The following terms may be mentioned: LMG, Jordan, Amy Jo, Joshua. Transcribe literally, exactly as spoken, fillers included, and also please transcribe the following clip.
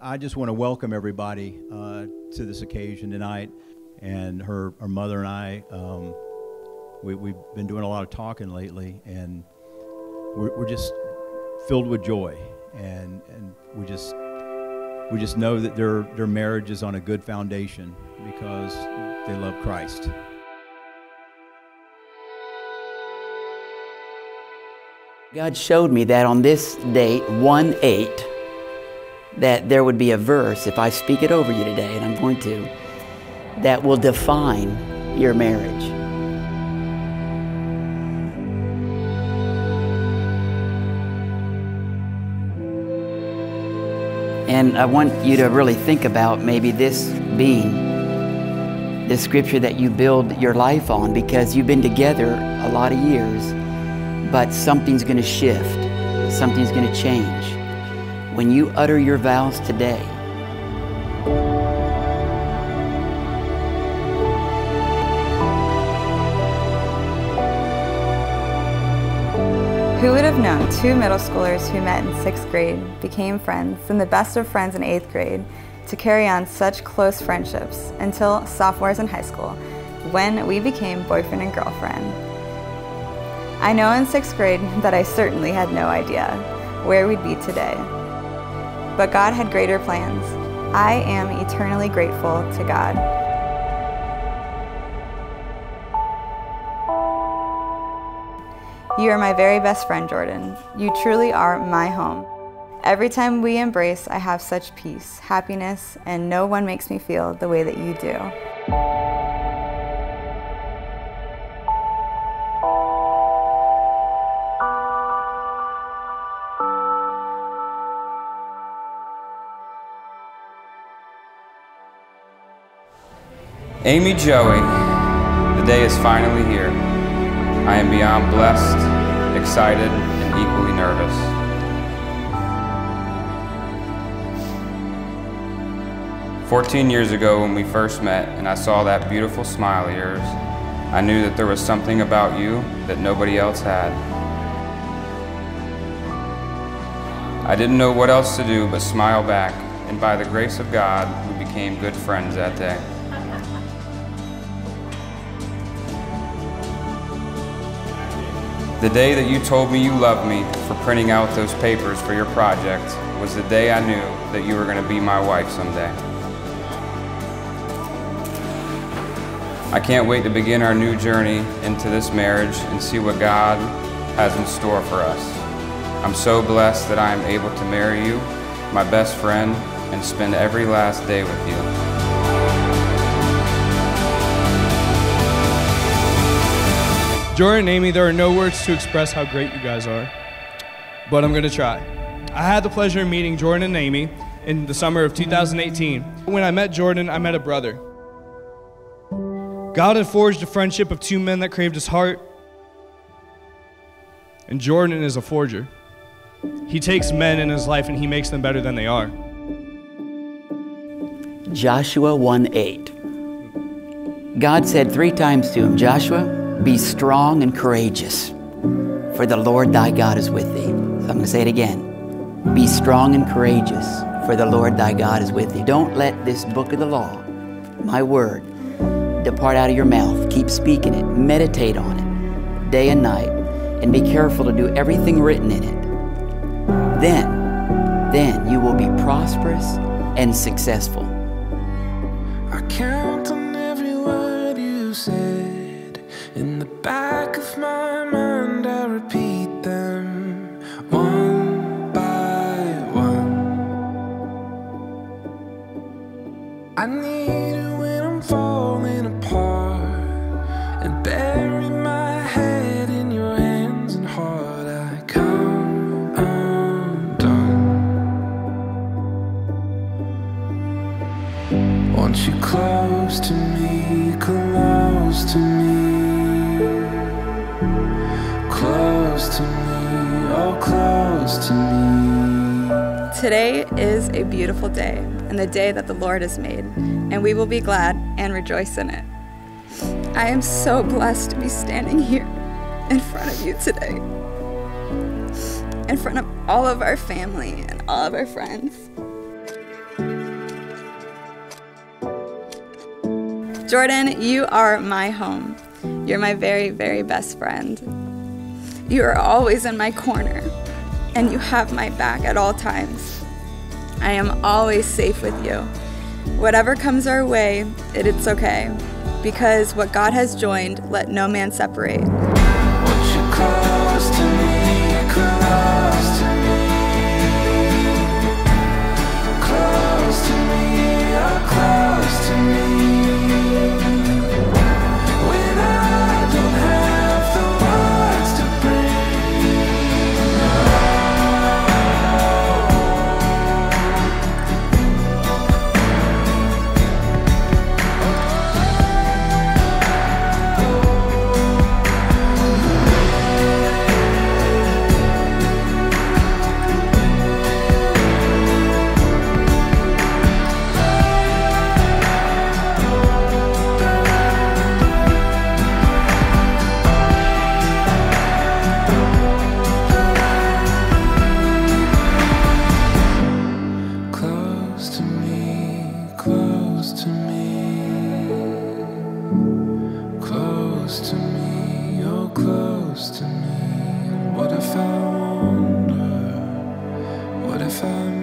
I just want to welcome everybody uh, to this occasion tonight. And her, her mother and I, um, we, we've been doing a lot of talking lately, and we're, we're just filled with joy. And, and we just we just know that their, their marriage is on a good foundation because they love Christ. God showed me that on this date, one eight, that there would be a verse, if I speak it over you today, and I'm going to, that will define your marriage. And I want you to really think about maybe this being the scripture that you build your life on, because you've been together a lot of years. But something's going to shift, something's going to change. When you utter your vows today, who would have known two middle schoolers who met in sixth grade, became friends, and the best of friends in eighth grade, to carry on such close friendships until sophomores in high school, when we became boyfriend and girlfriend. I know in sixth grade that I certainly had no idea where we'd be today. But God had greater plans. I am eternally grateful to God. You are my very best friend, Jordan. You truly are my home. Every time we embrace, I have such peace, happiness, and no one makes me feel the way that you do. Amy Joey, the day is finally here. I am beyond blessed, excited, and equally nervous. Fourteen years ago when we first met and I saw that beautiful smile of yours, I knew that there was something about you that nobody else had. I didn't know what else to do but smile back, and by the grace of God, we became good friends that day. The day that you told me you loved me for printing out those papers for your project was the day I knew that you were going to be my wife someday. I can't wait to begin our new journey into this marriage and see what God has in store for us. I'm so blessed that I am able to marry you, my best friend, and spend every last day with you. Jordan and Amy, there are no words to express how great you guys are, but I'm going to try. I had the pleasure of meeting Jordan and Amy in the summer of two thousand eighteen. When I met Jordan, I met a brother. God had forged a friendship of two men that craved his heart, and Jordan is a forger. He takes men in his life and he makes them better than they are. Joshua one eight. God said three times to him, Joshua, be strong and courageous, for the Lord thy God is with thee. So I'm going to say it again. Be strong and courageous, for the Lord thy God is with thee. Don't let this book of the law, my word, depart out of your mouth. Keep speaking it. Meditate on it day and night, and be careful to do everything written in it. Then, then you will be prosperous and successful. I count on every word you say. In the back of my mind, I repeat them one by one. I need you when I'm falling apart, and bury my head in your hands and heart. I come undone. Want you close to me, close to me. Close to me, oh close to me. Today is a beautiful day, and the day that the Lord has made, and we will be glad and rejoice in it. I am so blessed to be standing here in front of you today, in front of all of our family and all of our friends. Jordan, you are my home. You're my very, very best friend. You are always in my corner, and you have my back at all times. I am always safe with you. Whatever comes our way, it, it's okay, because what God has joined, let no man separate. Won't you close to me, close to me, close to me, oh, close to me. Close to me, what if I wonder, what if I